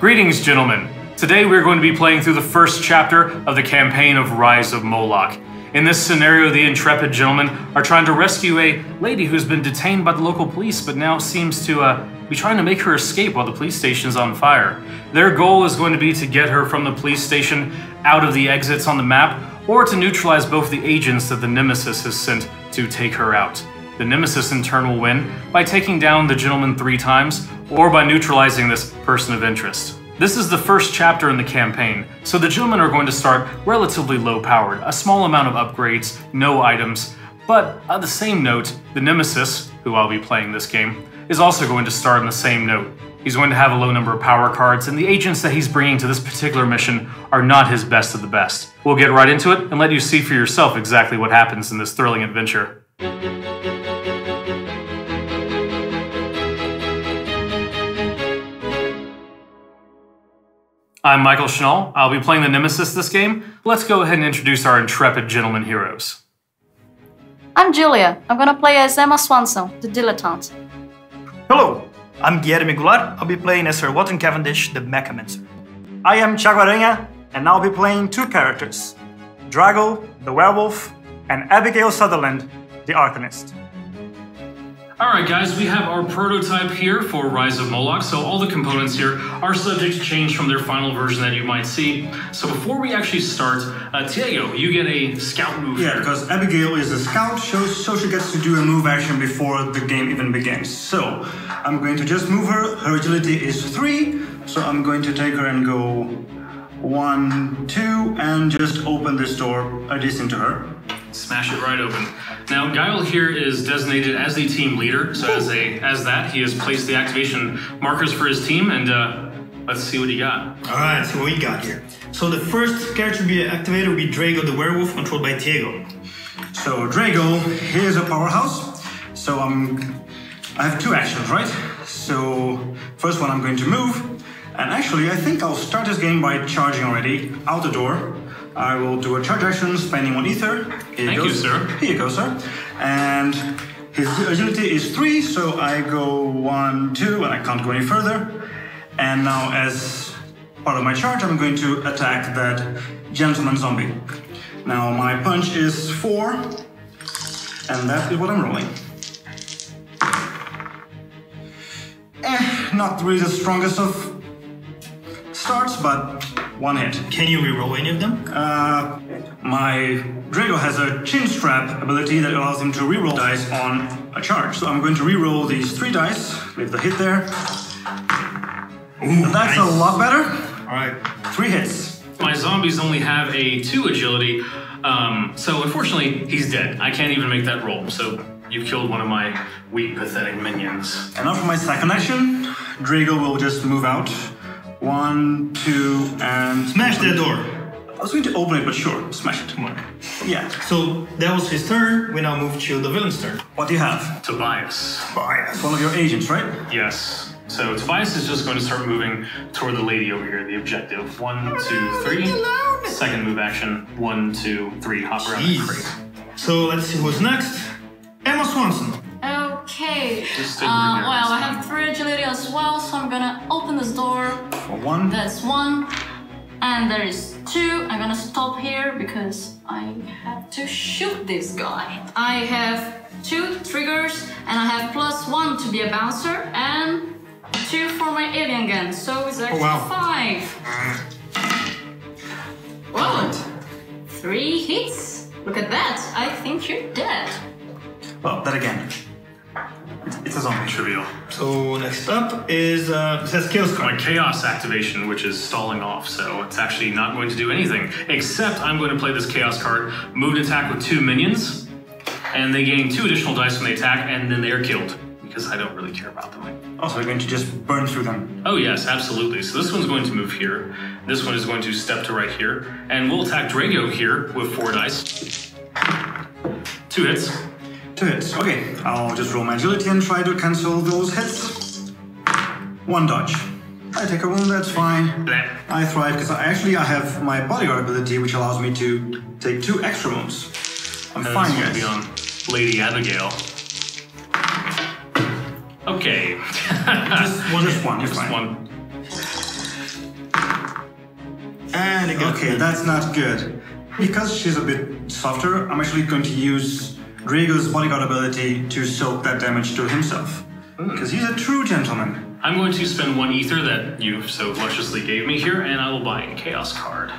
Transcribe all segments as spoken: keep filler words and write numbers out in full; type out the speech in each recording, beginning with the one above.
Greetings, gentlemen. Today we're going to be playing through the first chapter of the campaign of Rise of Moloch. In this scenario, the intrepid gentlemen are trying to rescue a lady who's been detained by the local police, but now seems to uh, be trying to make her escape while the police station's on fire. Their goal is going to be to get her from the police station out of the exits on the map, or to neutralize both the agents that the Nemesis has sent to take her out. The Nemesis in turn will win by taking down the gentleman three times, or by neutralizing this person of interest. This is the first chapter in the campaign, so the gentlemen are going to start relatively low-powered, a small amount of upgrades, no items, but on the same note, the Nemesis, who I'll be playing this game, is also going to start on the same note. He's going to have a low number of power cards, and the agents that he's bringing to this particular mission are not his best of the best. We'll get right into it and let you see for yourself exactly what happens in this thrilling adventure. I'm Michael Schnall. I'll be playing the Nemesis this game. Let's go ahead and introduce our intrepid gentleman heroes. I'm Julia. I'm going to play as Emma Swanson, the dilettante. Hello, I'm Guilherme Goulart. I'll be playing as Sir Walter Cavendish, the Mechamancer. I am Tiago Aranha, and I'll be playing two characters, Drago, the werewolf, and Abigail Sutherland, the arcanist. Alright guys, we have our prototype here for Rise of Moloch, so all the components here are subject to change from their final version that you might see. So before we actually start, uh, Tiago, you get a scout move. Yeah, because Abigail is a scout, so she gets to do a move action before the game even begins. So, I'm going to just move her, her agility is three, so I'm going to take her and go one, two, and just open this door adjacent to her. Smash it right open. Now, Guile here is designated as the team leader, so as a as that, he has placed the activation markers for his team, and uh, let's see what he got. All right, let's see what we got here. So the first character to be activated will be Drago the werewolf, controlled by Tiago. So Drago, he is a powerhouse. So I'm, I have two actions, right? So first one, I'm going to move, and actually, I think I'll start this game by charging already out the door. I will do a charge action, spending one ether. Here Thank goes. you, sir. Here you go, sir. And his agility is three, so I go one, two, and I can't go any further. And now, as part of my charge, I'm going to attack that gentleman zombie. Now, my punch is four, and that is what I'm rolling. Eh, not really the strongest of starts, but one hit. Can you reroll any of them? Uh, my Drago has a chin strap ability that allows him to reroll dice on a charge. So I'm going to reroll these three dice. Leave the hit there. Ooh, so that's nice. A lot better. All right, three hits. My zombies only have a two agility, um, so unfortunately he's dead. I can't even make that roll. So you killed one of my weak, pathetic minions. And now for my second action, Drago will just move out. One, two, and... Smash that door! I was going to open it, but sure, smash it. Come on. Yeah. So, that was his turn. We now move to the villain's turn. What do you have? Tobias. Tobias. One of your agents, right? Yes. So, Tobias is just going to start moving toward the lady over here, the objective. One, two, three. Second move action. One, two, three. Hop around the crate. So, let's see who's next. Emma Swanson. Okay. Just uh, well, I have three agility as well, so I'm gonna open this door. For one. That's one. And there is two. I'm gonna stop here because I have to shoot this guy. I have two triggers, and I have plus one to be a bouncer, and two for my alien gun. So it's actually oh, wow. five. Whoa! Three hits. Look at that. I think you're dead. Well, that again. It's a zombie trivial. So next up is uh, it says chaos. My chaos activation, which is stalling off, so it's actually not going to do anything. Except I'm going to play this chaos card, move and attack with two minions, and they gain two additional dice when they attack, and then they are killed because I don't really care about them. Also, you're going to just burn through them. Oh yes, absolutely. So this one's going to move here. This one is going to step to right here, and we'll attack Drago here with four dice. Two hits. Two hits. Okay, I'll just roll my agility and try to cancel those hits. One dodge. I take a wound, that's fine. Blah. I thrive because I actually I have my bodyguard ability, which allows me to take two extra wounds. I'm that fine here. Be on Lady Abigail. Okay. just one. Just one. Just fine. one. And again, okay, that's not good. Because she's a bit softer, I'm actually going to use Drago's bodyguard ability to soak that damage to himself. Because he's a true gentleman. I'm going to spend one ether that you so lusciously gave me here, and I will buy a chaos card.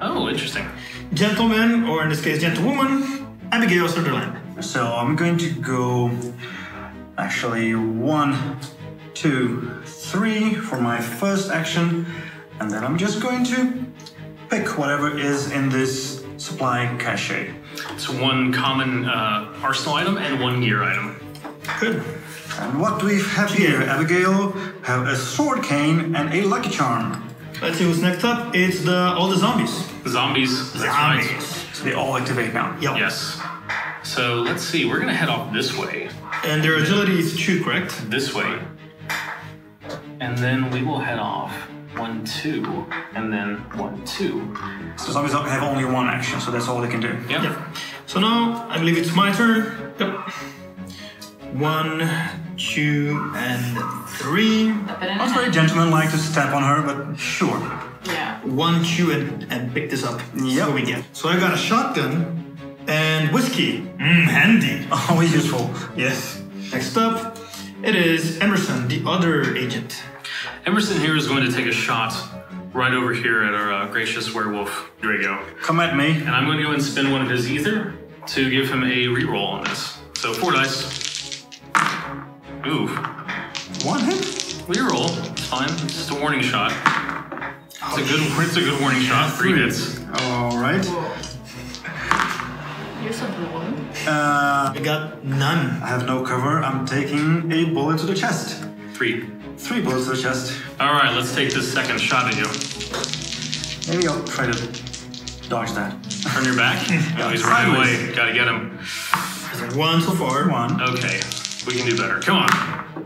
Oh, interesting. Gentleman, or in this case, gentlewoman, Abigail Sutherland. So I'm going to go, actually, one, two, three for my first action. And then I'm just going to pick whatever is in this supply cache. It's one common uh, arsenal item and one gear item. Good. And what do we have here? Abigail have a sword cane and a lucky charm. Let's see who's next up. It's the all the zombies. Zombies. That's zombies. Right. So they all activate now. Yep. Yes. So let's see. We're gonna head off this way. And their agility is two, correct? This way. And then we will head off. One, two, and then one, two. So zombies have only one action, so that's all they can do. Yep. Yep. So now I believe it's my turn. Yep. One, two, and three. I was very gentleman-like to step on her, but sure. Yeah. One, two, and, and pick this up. Yep. So we get. So I got a shotgun and whiskey. Mmm, handy. Always useful. Yes. Next up, it is Emerson, the other agent. Emerson here is going to take a shot right over here at our uh, gracious werewolf, Drago. Come at me. And I'm going to go and spend one of his ether to give him a reroll on this. So four dice. Ooh. One hit? Reroll. It's fine. It's just a warning shot. It's, oh, a, good, it's a good warning shot. Three hits. All right. You're so good. Uh, I got none. I have no cover. I'm taking a bullet to the chest. Three. Three bullets to the chest. All right, let's take this second shot at you. Maybe I'll try to dodge that. Turn your back. Oh, he's running away. Gotta get him. One so far. One. Okay, we can do better. Come on.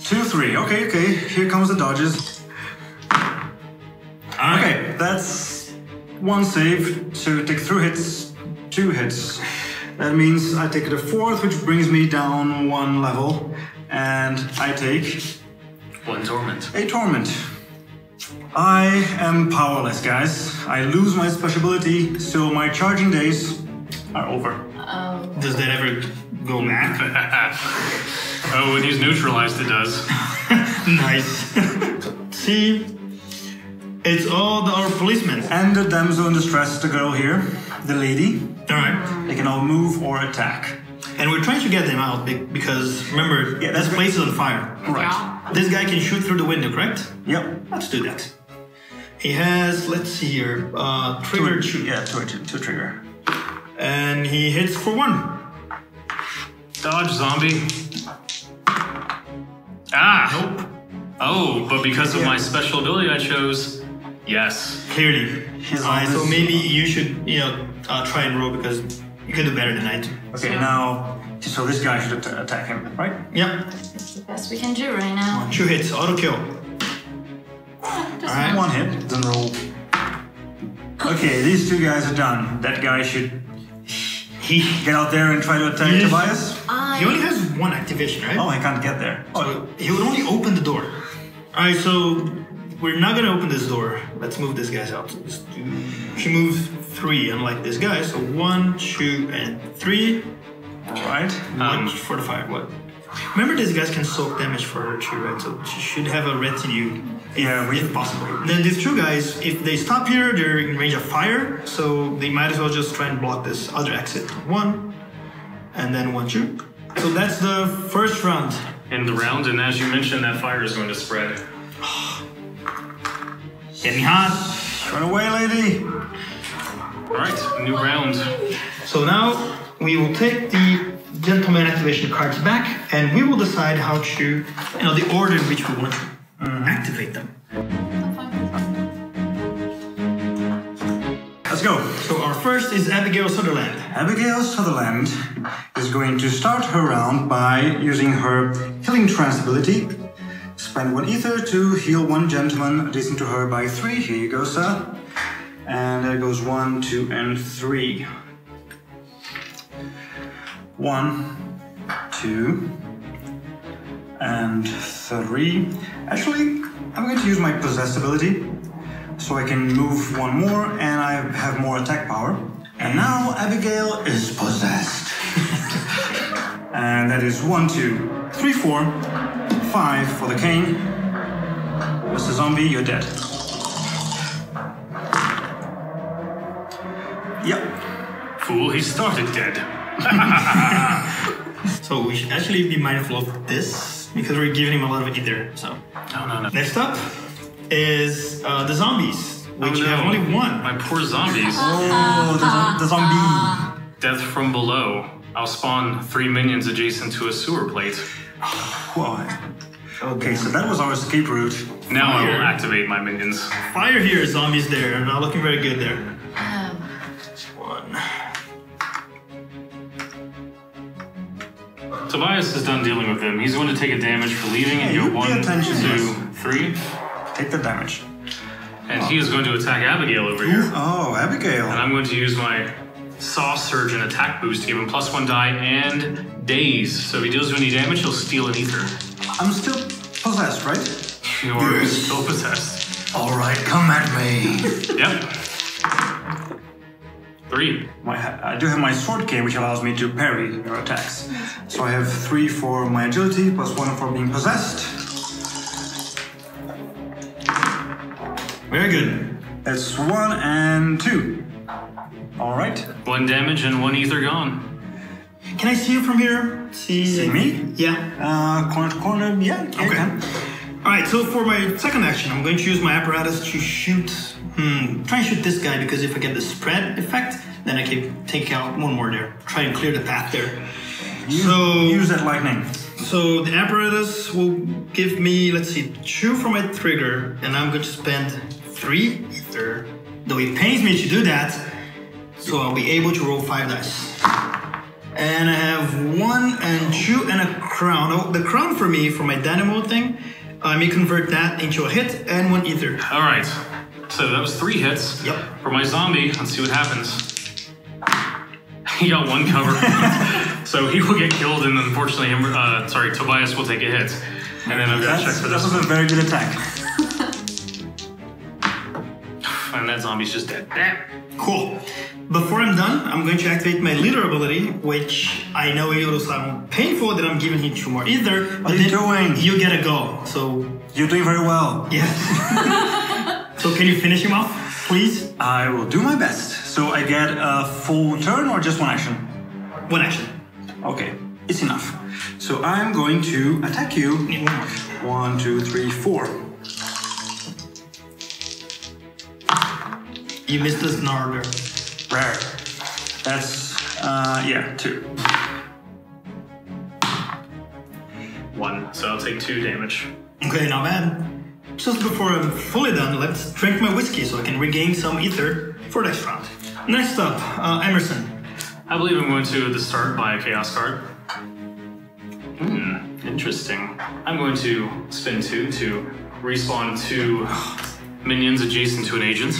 Two, three. Okay, okay. Here comes the dodges. Right. Okay, that's one save. So take three hits, two hits. That means I take the fourth, which brings me down one level. And I take one torment. A torment. I am powerless, guys. I lose my special ability, so my charging days are over. Um. Does that ever go mad? Oh, when he's neutralized, it does. Nice. See, it's all the, our policemen. And the damsel in distress, the girl here, the lady. All right. They can all move or attack. And we're trying to get them out because, remember, yeah, this place is on fire. Right. Yeah. This guy can shoot through the window, correct? Yep. Let's do that. He has, let's see here, uh, trigger two. Yeah, two, two, two trigger. And he hits for one. Dodge, zombie. Ah! Nope. Oh, but because of yeah. my special ability I chose, yes. Clearly. Uh, so maybe you should, you know, uh, try and roll because... You can do better than I do. Okay, so, now, so this guy should at attack him, right? Yeah. That's the best we can do right now. One, two hits, auto kill. All right, one hit, then roll. Okay, these two guys are done. That guy should he get out there and try to attack yes. Tobias. I... He only has one activation, right? Oh, I can't get there. Oh, he would only open the door. All right, so we're not gonna open this door. Let's move this guy out. She moves three, unlike this guy. So one, two, and three. All right. Um, one for the fire. What? Remember, these guys can soak damage for her too, right? So she should have a retinue, yeah, if, if possible. Then these two guys, if they stop here, they're in range of fire. So they might as well just try and block this other exit. One, and then one, two. So that's the first round. In the round, and as you mentioned, that fire is going to spread. Getting hot. Run away, lady! Alright, new round. So now we will take the gentleman activation cards back and we will decide how to, you know, the order in which we want to activate them. Let's go. So our first is Abigail Sutherland. Abigail Sutherland is going to start her round by using her healing trance ability. Spend one ether to heal one gentleman adjacent to her by three. Here you go, sir. And there goes one, two, and three. One, two, and three. Actually, I'm going to use my possess ability so I can move one more and I have more attack power. And now Abigail is possessed. And that is one, two, three, four, five for the cane. Mister Zombie, you're dead. Yep. Fool, he started dead. So we should actually be mindful of this, because we're giving him a lot of ether, so. No, no, no. Next up is uh, the zombies, which oh, no. have only one. My poor zombies. Oh, the, the zombie. Death from below. I'll spawn three minions adjacent to a sewer plate. Why? Okay, so that was our escape route. Now Fire. I will activate my minions. Fire here, zombies there. I'm not looking very good there. Um. One. Tobias is done dealing with him. He's going to take a damage for leaving, and yeah, you're one, two, three. Take the damage. And oh. he is going to attack Abigail over Ooh. here. Oh, Abigail. And I'm going to use my Saw Surgeon attack boost to give him plus one die and daze. So if he deals with any damage, he'll steal an ether. I'm still possessed, right? You are still possessed. All right, come at me. Yep. Three. My, I do have my sword cane, which allows me to parry your attacks. So I have three for my agility, plus one for being possessed. Very good. That's one and two. All right. One damage and one ether gone. Can I see you from here? See, see me? Yeah. Uh, corner to corner, yeah. Okay. okay. All right, so for my second action, I'm going to use my apparatus to shoot. Hmm, try and shoot this guy, because if I get the spread effect, then I can take out one more there. Try and clear the path there. Use, so use that lightning. So the apparatus will give me, let's see, two for my trigger, and I'm going to spend three ether. Though it pains me to do that, so I'll be able to roll five dice. And I have one and two and a crown. Oh, the crown for me, for my dynamo thing, I may convert that into a hit and one ether. All right, so that was three hits. Yep. For my zombie, let's see what happens. He got one cover. So he will get killed, and unfortunately, uh, sorry, Tobias will take a hit. And then I've got to check for this. That was a very good attack. And that zombie's just dead. Cool. Before I'm done, I'm going to activate my leader ability, which I know it will sound painful that I'm giving him two more either. What are you doing? You get a go. So you're doing very well. Yeah. So can you finish him off, please? I will do my best. So I get a full turn or just one action? One action. Okay, it's enough. So I'm going to attack you. One, two, three, four. You missed the snarler. Rare. That's, uh, yeah, two. One, so I'll take two damage. Okay, not bad. Just before I'm fully done, let's drink my whiskey so I can regain some ether for next round. Next up, uh, Emerson. I believe I'm going to the start by a chaos card. Hmm, interesting. I'm going to spin two to respawn two minions adjacent to an agent.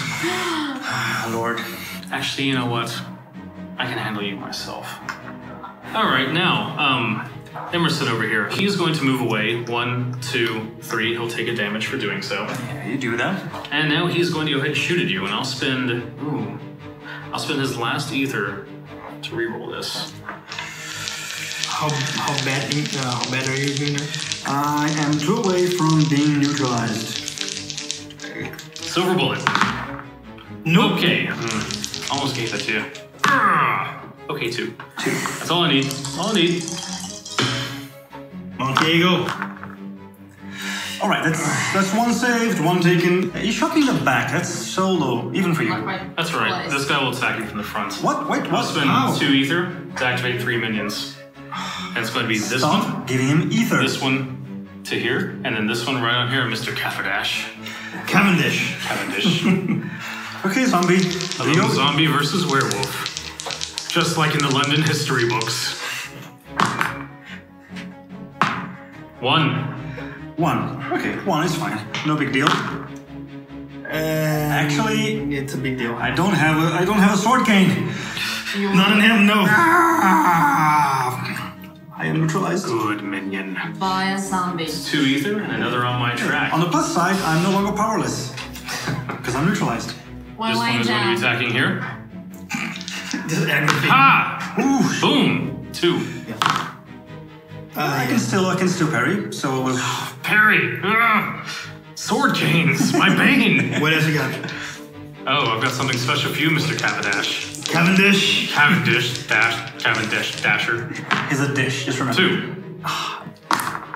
Lord. Actually, you know what? I can handle you myself. All right, now, um, Emerson over here. He's going to move away. One, two, three. He'll take a damage for doing so. Yeah, you do that. And now he's going to go ahead and shoot at you, and I'll spend, ooh, I'll spend his last ether to reroll this. How, how, bad, uh, how bad are you doing there? I am two away from being neutralized. Silver bullet. Nope. Okay, mm. almost gave that to you. Ah. Okay, two. Two. That's all I need. All I need. Okay, you go. All right, that's that's one saved, one taken. You shot me in the back. That's so low, even for you. That's right. This guy will attack you from the front. What? Wait, what? I'll spend oh. two ether to activate three minions. And it's going to be this Stop one. Stop giving him ether. This one to here, and then this one right on here, Mister Cavendish. Cavendish. Cavendish. Okay, zombie. Hello, zombie versus werewolf. Just like in the London history books. One. One. Okay, one is fine. No big deal. Um, Actually, it's a big deal. I don't have a. I don't have a sword cane. Not in him. No. Ah, I am neutralized. Good minion. By a zombie. Two ether and another on my track. On the plus side, I'm no longer powerless. because I'm neutralized. Well, this one is down. Going to be attacking here. Ha! Ooh. Boom! Two. Yeah. Uh, I can still, I can still parry, so it will... Parry! Ugh. Sword canes, my bane! What else you got? Oh, I've got something special for you, Mister Cavendish. Cavendish? Cavendish, dash, Cavendish, dasher. Is a dish, just remember. Two.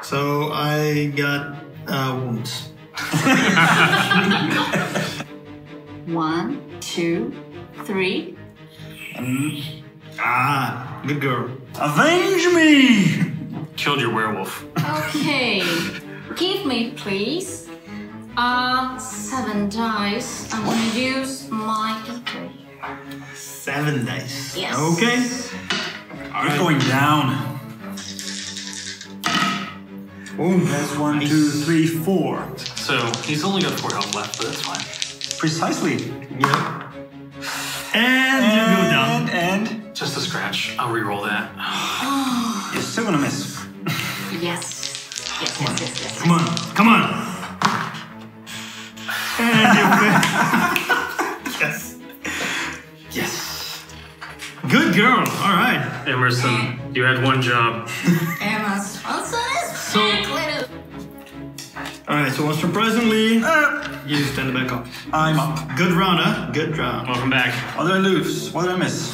So I got, uh, wounds. One, two, three. Mm. Ah, good girl. Avenge me! Killed your werewolf. Okay. Give me, please, uh, seven dice. I'm going to use my E three. Seven dice. Yes. Okay. All right. We're going down. Oh, that's one, nice. two, three, four. So he's only got four health left, but that's fine. Precisely. Yeah. And, and you go down. And just a scratch. I'll reroll that. You're still gonna miss. Yes. Yes, yes, yes, yes. Come on, come on. And you win. Yes. Yes. Good girl. All right. Emerson, you had one job. Emma Swanson is so, back. All right. So unsurprisingly, uh, you stand back up. I'm up. Good round, huh? Good round. Welcome back. What did I lose? What did I miss?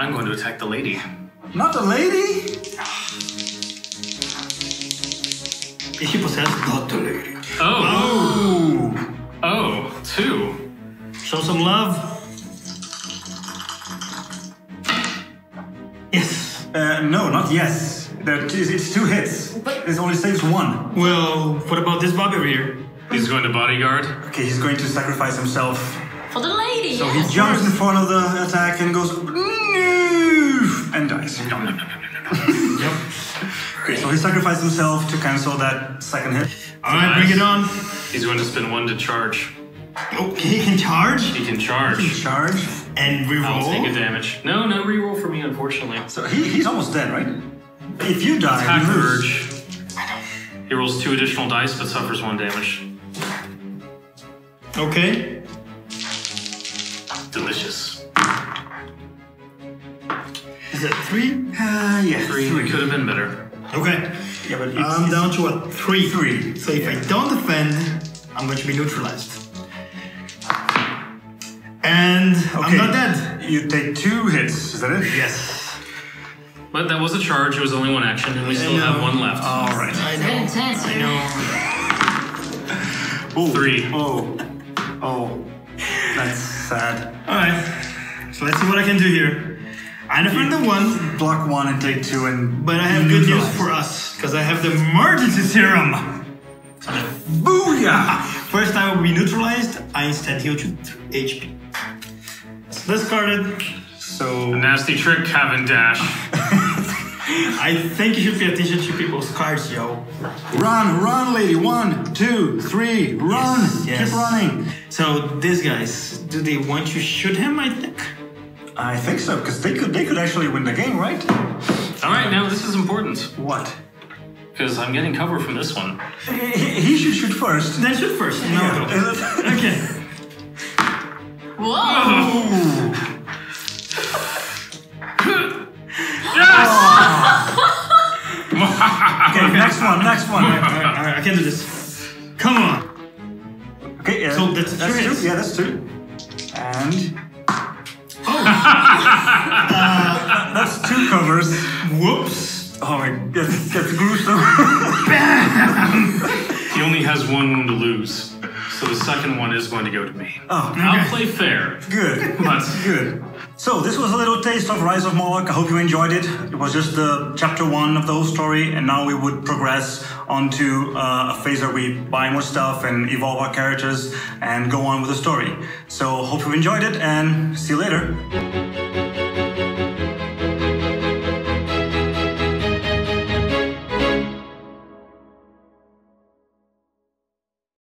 I'm going to attack the lady. Not the lady. Is she possessed? Not the lady. Oh. Oh. Oh. Two. Show some love. Yes. Uh, no, not yes. It's two hits. But it only saves one. Well, what about this Bobby over here? He's going to bodyguard. Okay, he's going to sacrifice himself. For the lady. So yes. He jumps in front of the attack and goes... And dies. No, no, no, no, no, no. Yep. Okay, so he sacrificed himself to cancel that second hit. All right, nice. Bring it on. He's going to spend one to charge. Oh, he can charge? He can charge. He can charge. And reroll? I'll take a damage. No, no reroll for me, unfortunately. So he, he's almost dead, right? If you die, attack you lose. Urge. He rolls two additional dice, but suffers one damage. Okay. Delicious. Is it three? Uh, yeah, three. Three. Could have been better. Okay. Yeah, but I'm down to a three. Three. So if yeah. I don't defend, I'm going to be neutralized. And okay. I'm not dead. You take two hits. Is that it? Yes. But that was a charge. It was only one action, and we I still know. have one left. All right. I know. Intense. I know. Oh. Three. Oh. Oh. That's sad. All right. So let's see what I can do here. I defend the one, block one and take two, and but I have good news for us because I have the emergency serum. Booyah! First time I will be neutralized. I instead heal to H P. So discarded. So a nasty trick, Cavendish. I think you should pay attention to people's cards, yo. Run, run, lady. One, two, three. Run. Yes, yes. Keep running. So these guys, do they want you shoot him? I think. I think so, because they could they could actually win the game, right? All right, now this is important. What? Because I'm getting cover from this one. He, he should shoot first. Then shoot first. No. Yeah. Okay. Whoa! Oh. Yes! Oh. Okay, next one, next one. All right, all right, all right, I can do this. Come on. Okay. Uh, so that's, that's two. Hits. Yeah, that's two. And. Oh. uh, that's two covers. Whoops. Oh my god, that's, that's gruesome. Bam! He only has one wound to lose, so the second one is going to go to me. Oh, okay. I'll play fair. Good. But good. So this was a little taste of Rise of Moloch. I hope you enjoyed it. It was just the chapter one of the whole story, and now we would progress onto uh, a phase where we buy more stuff and evolve our characters and go on with the story. So hope you've enjoyed it, and see you later.